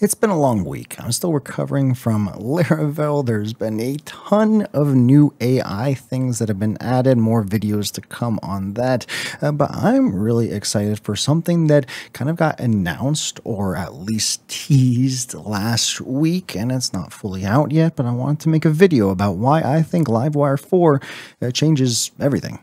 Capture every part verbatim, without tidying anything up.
It's been a long week. I'm still recovering from Laravel. There's been a ton of new A I things that have been added, more videos to come on that. Uh, but I'm really excited for something that kind of got announced or at least teased last week, and it's not fully out yet, but I wanted to make a video about why I think Livewire four uh, changes everything.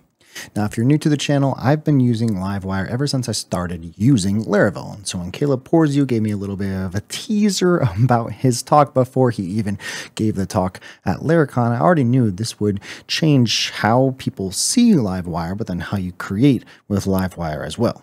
Now, if you're new to the channel, I've been using Livewire ever since I started using Laravel. And so when Caleb Porzio gave me a little bit of a teaser about his talk before he even gave the talk at Laracon, I already knew this would change how people see Livewire, but then how you create with Livewire as well.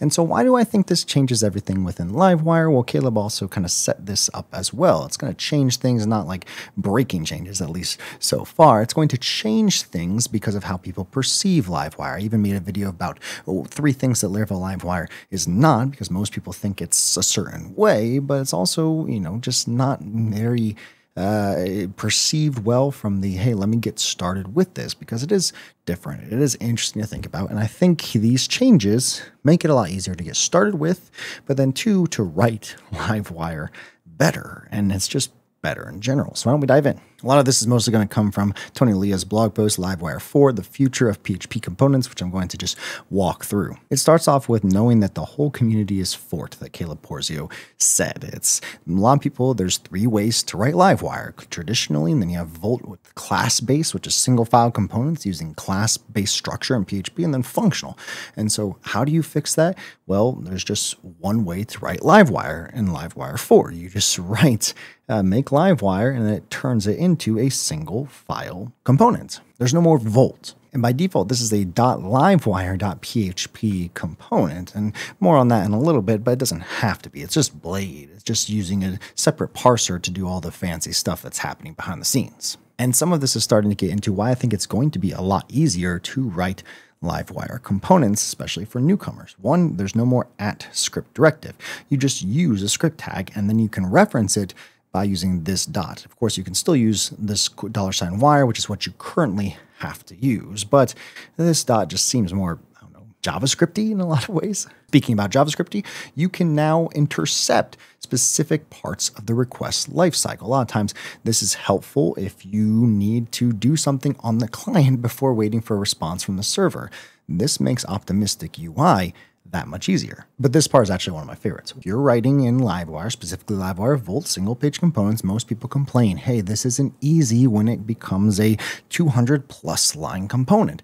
And so why do I think this changes everything within Livewire? Well, Caleb also kind of set this up as well. It's going to change things, not like breaking changes, at least so far. It's going to change things because of how people perceive Livewire. I even made a video about oh, three things that Laravel Livewire is not, because most people think it's a certain way, but it's also, you know, just not very Uh, perceived well from the, hey, let me get started with this, because it is different. It is interesting to think about. And I think these changes make it a lot easier to get started with, but then two, to write Livewire better. And it's just better in general. So why don't we dive in? A lot of this is mostly going to come from Tony Leah's blog post, Livewire four, the future of P H P components, which I'm going to just walk through. It starts off with knowing that the whole community is forked, that Caleb Porzio said. It's a lot of people, there's three ways to write Livewire traditionally, and then you have Volt with class-based, which is single file components using class-based structure in P H P, and then functional. And so how do you fix that? Well, there's just one way to write Livewire in Livewire four. You just write, uh, make Livewire, and then it turns it into into a single file component. There's no more Volt. And by default, this is a .livewire.php component, and more on that in a little bit, but it doesn't have to be. It's just Blade. It's just using a separate parser to do all the fancy stuff that's happening behind the scenes. And some of this is starting to get into why I think it's going to be a lot easier to write Livewire components, especially for newcomers. One, there's no more at script directive. You just use a script tag, and then you can reference it by using this dot. Of course, you can still use this dollar sign wire, which is what you currently have to use, but this dot just seems more, I don't know, JavaScript-y in a lot of ways. Speaking about JavaScript-y, you can now intercept specific parts of the request lifecycle. A lot of times this is helpful if you need to do something on the client before waiting for a response from the server. This makes optimistic U I that much easier. But this part is actually one of my favorites. If you're writing in Livewire, specifically Livewire Volt single page components, most people complain, hey, this isn't easy when it becomes a two hundred plus line component.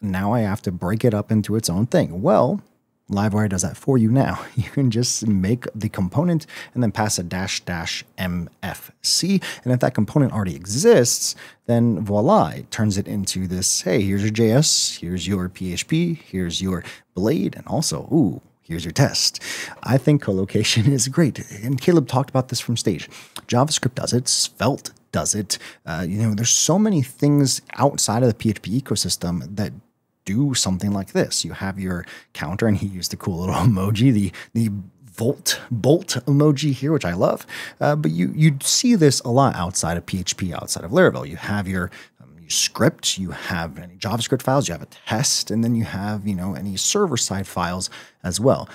Now I have to break it up into its own thing. Well, Livewire does that for you now. You can just make the component and then pass a dash dash M F C. And if that component already exists, then voila, it turns it into this, hey, here's your J S, here's your P H P, here's your Blade, and also, ooh, here's your test. I think co-location is great. And Caleb talked about this from stage. JavaScript does it, Svelte does it. Uh, you know, there's so many things outside of the P H P ecosystem that do something like this. You have your counter, and he used the cool little emoji, the the Volt bolt emoji here, which I love. Uh, but you you see this a lot outside of P H P, outside of Laravel. You have your script, you have any JavaScript files, you have a test, and then you have, you know, any server-side files as well.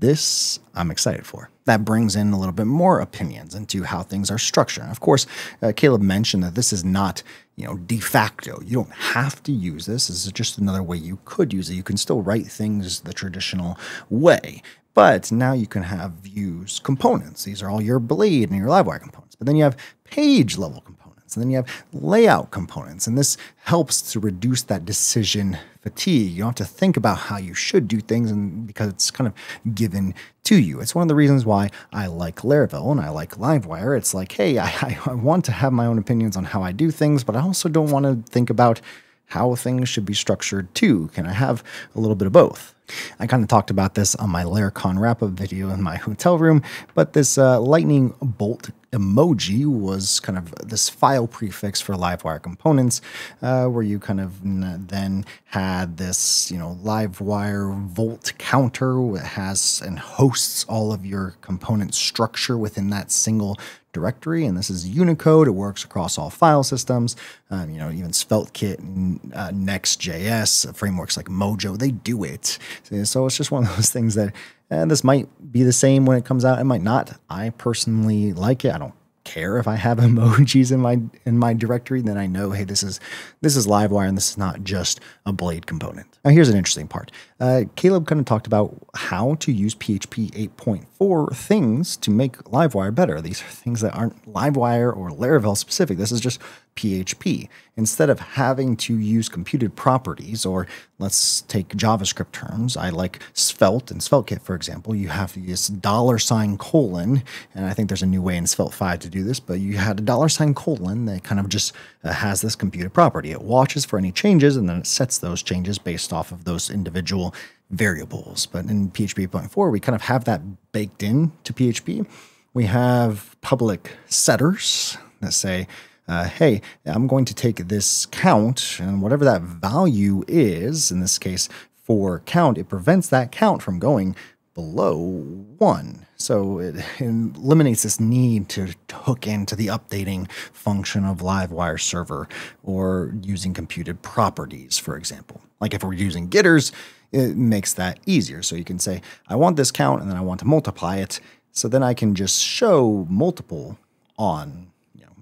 This I'm excited for. That brings in a little bit more opinions into how things are structured. And of course, uh, Caleb mentioned that this is not, you know, de facto. You don't have to use this. This is just another way you could use it. You can still write things the traditional way, but now you can have views components. These are all your Blade and your Livewire components. But then you have page level components. And then you have layout components, and this helps to reduce that decision fatigue. You don't have to think about how you should do things, and because it's kind of given to you. It's one of the reasons why I like Laravel and I like Livewire. It's like, hey, I, I want to have my own opinions on how I do things, but I also don't want to think about how things should be structured too. Can I have a little bit of both? I kind of talked about this on my Laracon wrap-up video in my hotel room, but this uh, lightning bolt emoji was kind of this file prefix for Livewire components, uh, where you kind of then had this, you know, Livewire Volt counter that has and hosts all of your component structure within that single directory, and this is Unicode. It works across all file systems. Um, you know, even SvelteKit and uh, Next.js, frameworks like Mojo, they do it. So it's just one of those things that, and this might be the same when it comes out. It might not. I personally like it. I don't care if I have emojis in my in my directory. Then I know, hey, this is this is Livewire, and this is not just a Blade component. Now here's an interesting part. Uh, Caleb kind of talked about how to use P H P eight point four things to make Livewire better. These are things that aren't Livewire or Laravel specific. This is just P H P. Instead of having to use computed properties, or let's take JavaScript terms, I like Svelte and SvelteKit, for example, you have to use dollar sign colon, and I think there's a new way in Svelte five to do this, but you had a dollar sign colon that kind of just uh, has this computed property. It watches for any changes, and then it sets those changes based off of those individual variables. But in P H P eight point four, we kind of have that baked in to P H P. We have public setters that say, Uh, hey, I'm going to take this count and whatever that value is, in this case for count, it prevents that count from going below one. So it eliminates this need to hook into the updating function of Livewire server or using computed properties, for example. Like if we're using getters, it makes that easier. So you can say, I want this count and then I want to multiply it. So then I can just show multiple on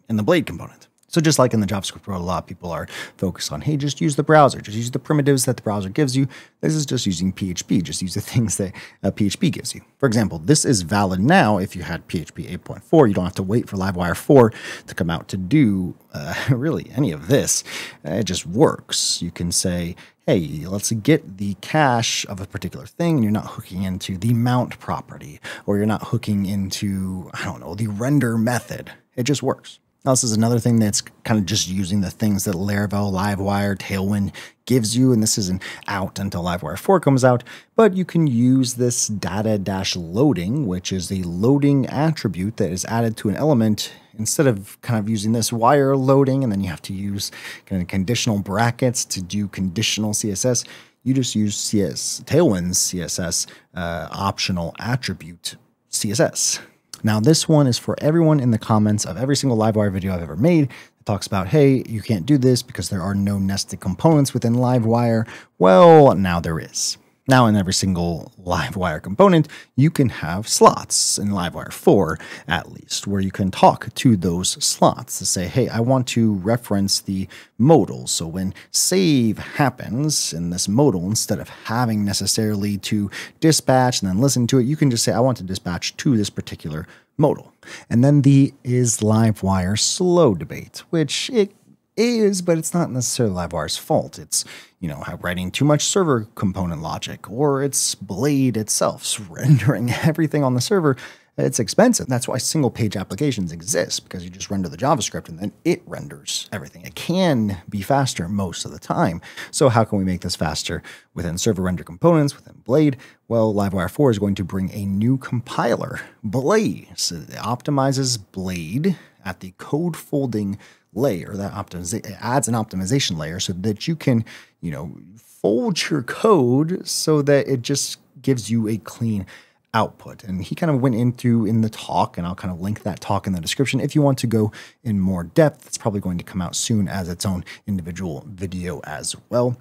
in the Blade component. So just like in the JavaScript world, a lot of people are focused on, hey, just use the browser, just use the primitives that the browser gives you. This is just using P H P, just use the things that uh, P H P gives you. For example, this is valid now if you had P H P eight point four. You don't have to wait for Livewire four to come out to do uh, really any of this. Uh, it just works. You can say, hey, let's get the cache of a particular thing. You're not hooking into the mount property, or you're not hooking into, I don't know, the render method. It just works. Now, this is another thing that's kind of just using the things that Laravel, Livewire, Tailwind gives you, and this isn't out until Livewire four comes out, but you can use this data-loading, which is the loading attribute that is added to an element. Instead of kind of using this wire loading, and then you have to use kind of conditional brackets to do conditional C S S, you just use C S, Tailwind's C S S uh, optional attribute C S S. Now, this one is for everyone in the comments of every single Livewire video I've ever made. It talks about, hey, you can't do this because there are no nested components within Livewire. Well, now there is. Now, in every single Livewire component, you can have slots in Livewire four, at least, where you can talk to those slots to say, hey, I want to reference the modal. So when save happens in this modal, instead of having necessarily to dispatch and then listen to it, you can just say, I want to dispatch to this particular modal. And then the is Livewire slow debate, which it is, but it's not necessarily Livewire's fault. It's, you know, writing too much server component logic, or it's Blade itself rendering everything on the server. It's expensive. That's why single page applications exist, because you just render the JavaScript and then it renders everything. It can be faster most of the time. So how can we make this faster within server render components, within Blade? Well, Livewire four is going to bring a new compiler, Blade. So it optimizes Blade at the code folding layer, that optimiza- adds an optimization layer so that you can, you know, fold your code so that it just gives you a clean output. And he kind of went into in the talk, and I'll kind of link that talk in the description if you want to go in more depth. It's probably going to come out soon as its own individual video as well.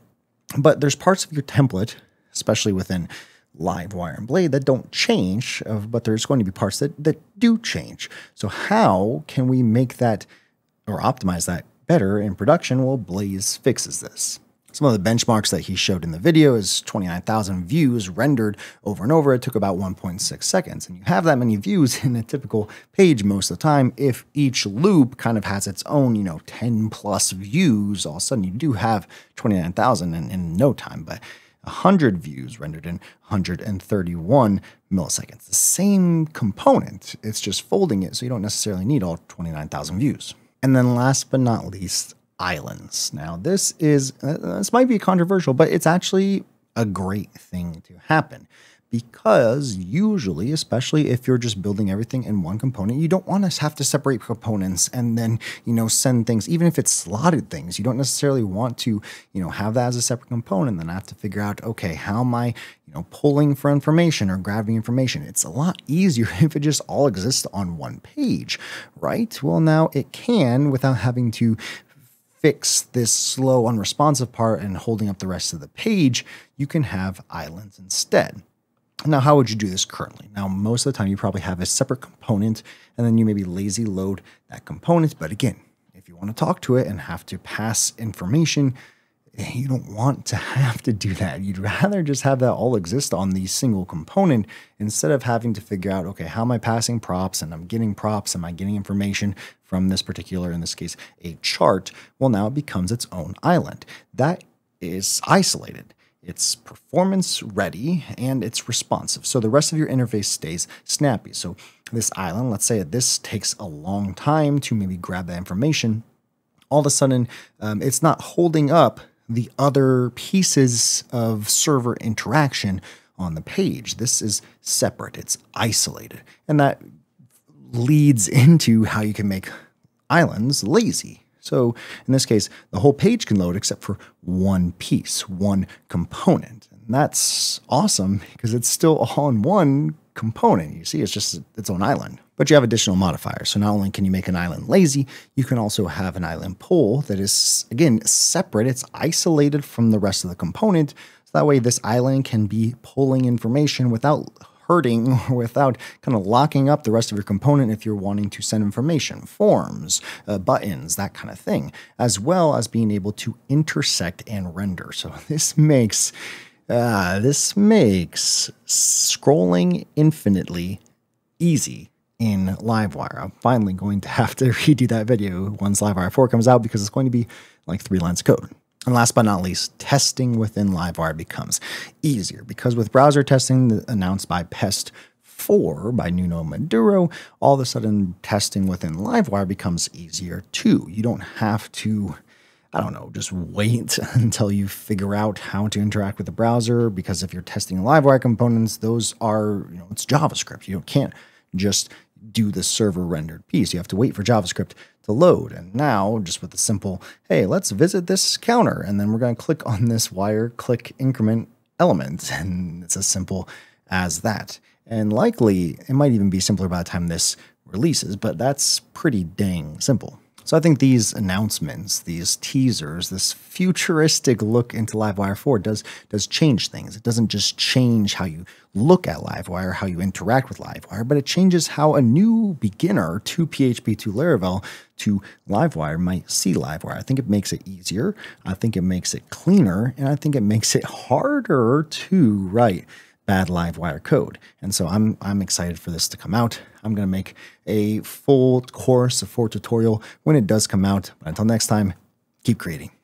But there's parts of your template, especially within Livewire and Blade, that don't change, but there's going to be parts that, that do change. So how can we make that or optimize that better in production? Well, Blade fixes this. Some of the benchmarks that he showed in the video is twenty-nine thousand views rendered over and over. It took about one point six seconds. And you have that many views in a typical page most of the time. If each loop kind of has its own, you know, ten plus views, all of a sudden you do have twenty-nine thousand in, in no time. But one hundred views rendered in one hundred thirty-one milliseconds. The same component, it's just folding it, so you don't necessarily need all twenty-nine thousand views. And then last but not least, islands. Now this is, uh, this might be controversial, but it's actually a great thing to happen because usually, especially if you're just building everything in one component, you don't want to have to separate components and then, you know, send things, even if it's slotted things. You don't necessarily want to, you know, have that as a separate component. Then I have to figure out, okay, how am I, you know, pulling for information or grabbing information? It's a lot easier if it just all exists on one page, right? Well, now it can without having to fix this slow, unresponsive part and holding up the rest of the page. You can have islands instead. Now, how would you do this currently? Now, most of the time, you probably have a separate component, and then you maybe lazy load that component. But again, if you want to talk to it and have to pass information, you don't want to have to do that. You'd rather just have that all exist on the single component instead of having to figure out, okay, how am I passing props and I'm getting props? Am I getting information from this particular, in this case, a chart? Well, now it becomes its own island that is isolated. It's performance ready and it's responsive. So the rest of your interface stays snappy. So this island, let's say this takes a long time to maybe grab that information. All of a sudden, um, it's not holding up the other pieces of server interaction on the page. This is separate, it's isolated. And that leads into how you can make islands lazy. So in this case, the whole page can load except for one piece, one component. And that's awesome because it's still all in one component. You see, it's just its own island. But you have additional modifiers. So not only can you make an island lazy, you can also have an island pull that is, again, separate. It's isolated from the rest of the component. So that way this island can be pulling information without hurting or without kind of locking up the rest of your component if you're wanting to send information, forms, uh, buttons, that kind of thing, as well as being able to intersect and render. So this makes, uh, this makes scrolling infinitely easy in Livewire. I'm finally going to have to redo that video once Livewire four comes out because it's going to be like three lines of code. And last but not least, testing within Livewire becomes easier because with browser testing announced by Pest four by Nuno Maduro, all of a sudden testing within Livewire becomes easier too. You don't have to, I don't know, just wait until you figure out how to interact with the browser, because if you're testing Livewire components, those are, you know, it's JavaScript. You can't just do the server rendered piece. You have to wait for JavaScript to load. And now just with the simple, hey, let's visit this counter. And then we're going to click on this wire, click increment element. And it's as simple as that. And likely it might even be simpler by the time this releases, but that's pretty dang simple. So I think these announcements, these teasers, this futuristic look into Livewire four does, does change things. It doesn't just change how you look at Livewire, how you interact with Livewire, but it changes how a new beginner to P H P, to Laravel, to Livewire might see Livewire. I think it makes it easier. I think it makes it cleaner. And I think it makes it harder to write bad Livewire code. And so I'm, I'm excited for this to come out. I'm going to make a full course, a full tutorial when it does come out. But until next time, keep creating.